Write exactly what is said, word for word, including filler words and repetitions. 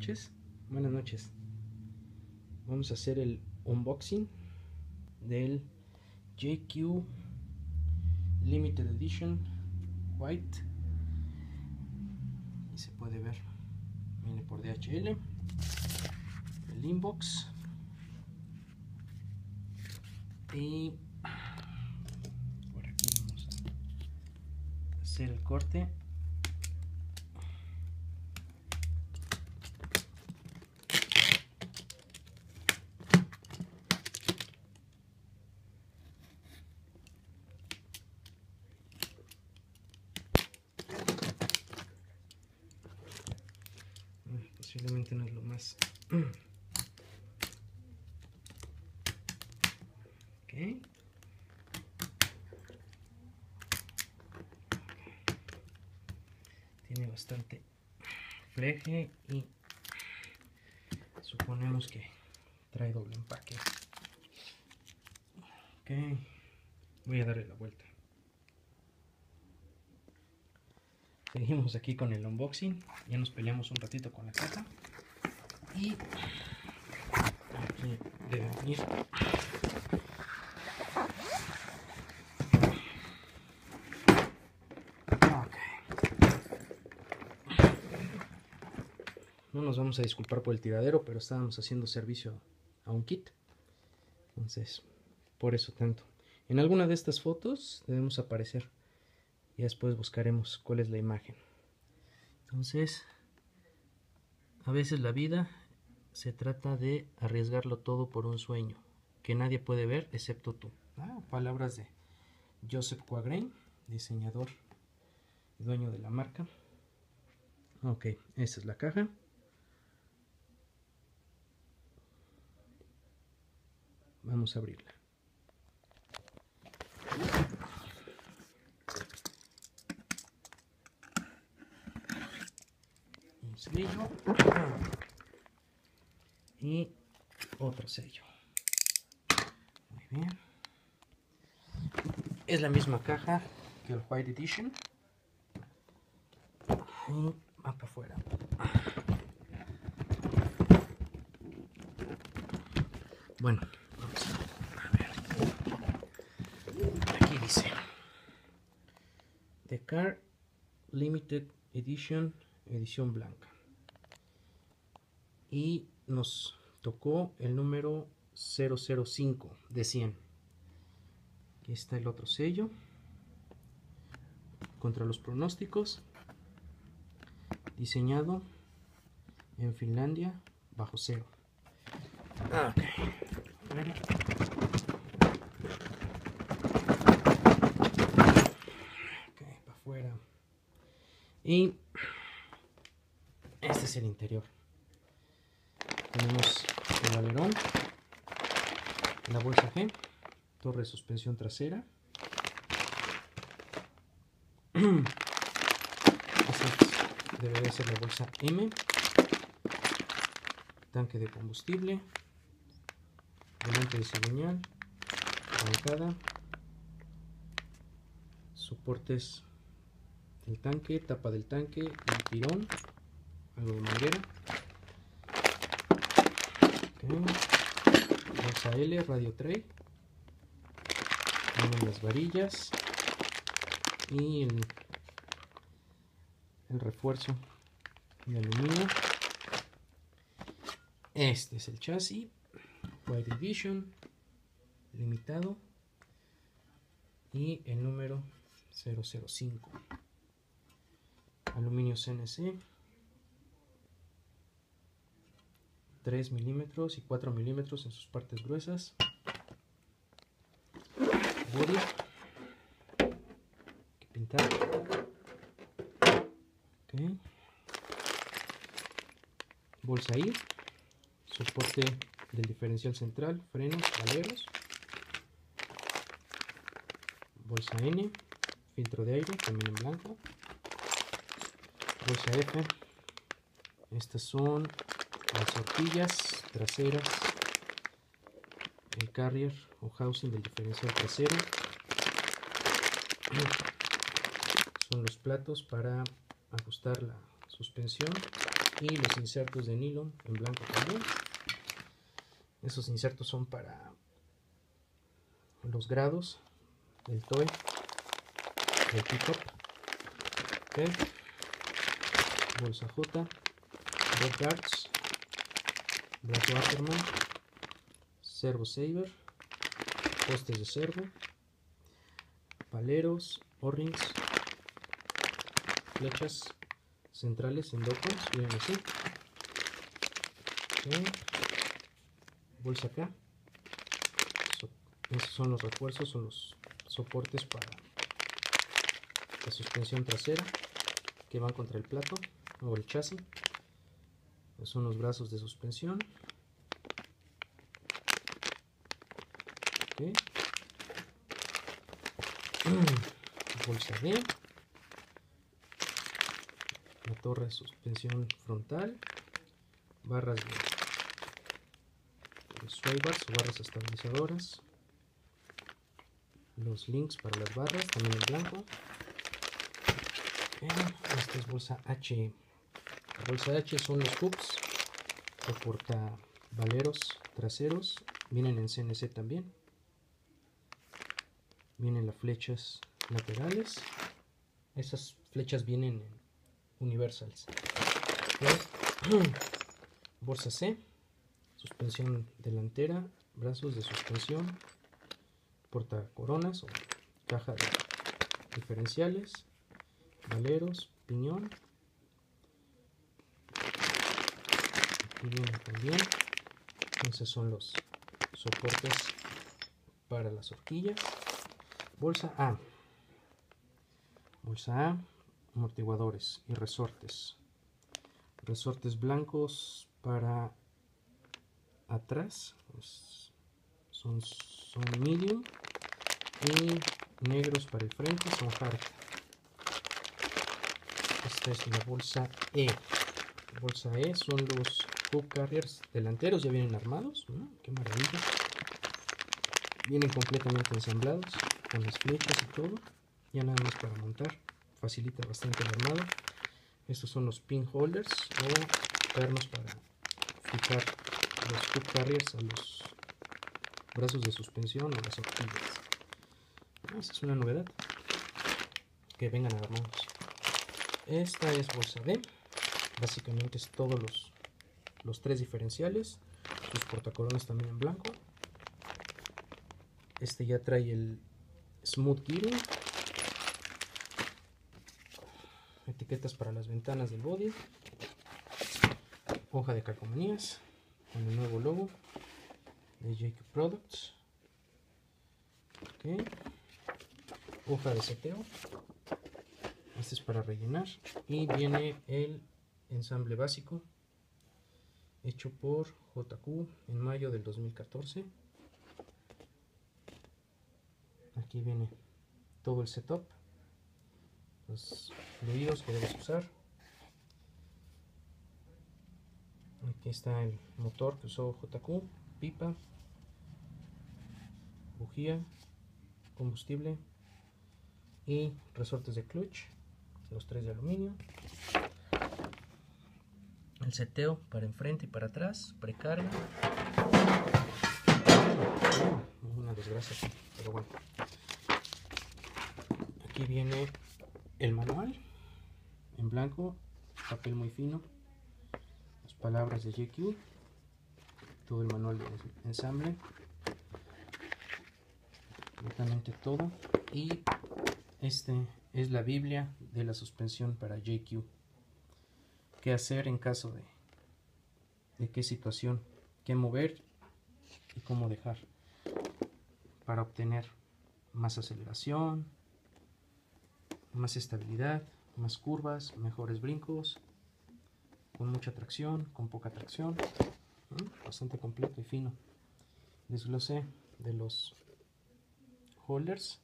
noches, buenas noches. Vamos a hacer el unboxing del J Q Limited Edition White. Y se puede ver, viene por D H L, el inbox y por aquí vamos a hacer el corte. Posiblemente no es lo más okay. Tiene bastante fleje y suponemos que trae doble empaque. Okay. Voy a darle la vuelta. Seguimos aquí con el unboxing, ya nos peleamos un ratito con la caja y aquí debe venir okay. No nos vamos a disculpar por el tiradero, pero estábamos haciendo servicio a un kit, entonces por eso tanto. En alguna de estas fotos debemos aparecer. Y después buscaremos cuál es la imagen. Entonces, a veces la vida se trata de arriesgarlo todo por un sueño que nadie puede ver excepto tú. Ah, palabras de Joseph Quagren, diseñador y dueño de la marca. Ok, esta es la caja. Vamos a abrirla. Sello y otro sello. Muy bien, es la misma caja que el White Edition y va para afuera. Bueno, vamos a ver. Aquí dice The Car Limited Edition, edición blanca, y nos tocó el número cero cero cinco de cien. Aquí está el otro sello. Contra los pronósticos, diseñado en Finlandia bajo cero. Okay. Bueno. Okay, para afuera. Y este es el interior. Tenemos el alerón, la bolsa G, torre de suspensión trasera, esta debería ser la bolsa M, tanque de combustible, volante de cigüeñal, bancada, soportes del tanque, tapa del tanque, el tirón, algo de manguera. Bolsa L, radio tray, tienen las varillas y el, el refuerzo de aluminio. Este es el chasis White Edition limitado y el número cero cero cinco, aluminio C N C tres milímetros y cuatro milímetros en sus partes gruesas. Body que pintar. Okay. Bolsa I, soporte del diferencial central, frenos, aleros. Bolsa N, filtro de aire, también en blanco. Bolsa F, estas son las horquillas traseras, el carrier o housing del diferencial trasero, son los platos para ajustar la suspensión, y los insertos de nylon en blanco también. Esos insertos son para los grados del toy, del pick-up. Okay. Bolsa J, Red Guards, brazo Ackerman, Servo Saber, postes de servo, paleros, O-rings, flechas centrales en docos, miren así. Okay. Bolsa K. So, esos son los refuerzos, son los soportes para la suspensión trasera que van contra el plato o el chasis. Esos son los brazos de suspensión. Okay. Bolsa D, la torre de suspensión frontal, barras de, de sway bars o barras estabilizadoras, los links para las barras también en blanco. Okay. Esta es bolsa H. La bolsa H son los hooks o porta valeros traseros, vienen en C N C también. Vienen las flechas laterales. Esas flechas vienen universales. Bolsa C. Suspensión delantera. Brazos de suspensión. Portacoronas o caja de diferenciales. Valeros. Piñón. Aquí viene también. Entonces son los soportes para las horquillas. Bolsa A. Bolsa A, amortiguadores y resortes. Resortes blancos para atrás. Pues son, son medium. Y negros para el frente son hard. Esta es la bolsa E. La bolsa E son los hub carriers delanteros. Ya vienen armados. ¿No? Qué maravilla. Vienen completamente ensamblados, con las flechas y todo, ya nada más para montar, facilita bastante el armado. Estos son los pin holders o pernos para fijar los hub carriers a los brazos de suspensión o las horquillas. Ah, esa es una novedad, que vengan armados. Esta es bolsa D, básicamente es todos los, los tres diferenciales, sus portacoronas también en blanco. Este ya trae el smooth gearing, etiquetas para las ventanas del body, hoja de calcomanías con el nuevo logo de J Q Products. Okay. Hoja de seteo, este es para rellenar, y viene el ensamble básico hecho por J Q en mayo del dos mil catorce. Aquí viene todo el setup, los fluidos que debes usar. Aquí está el motor que usó J Q, pipa, bujía, combustible y resortes de clutch, los tres de aluminio. El seteo para enfrente y para atrás, precarga. Una desgracia, pero bueno. Aquí viene el manual en blanco, papel muy fino, las palabras de J Q, todo el manual de ensamble, completamente todo, y este es la Biblia de la suspensión para J Q. Qué hacer en caso de, de qué situación, qué mover y cómo dejar para obtener más aceleración, más estabilidad, más curvas, mejores brincos, con mucha tracción, con poca tracción. ¿Mm? Bastante completo y fino. Desglosé de los holders.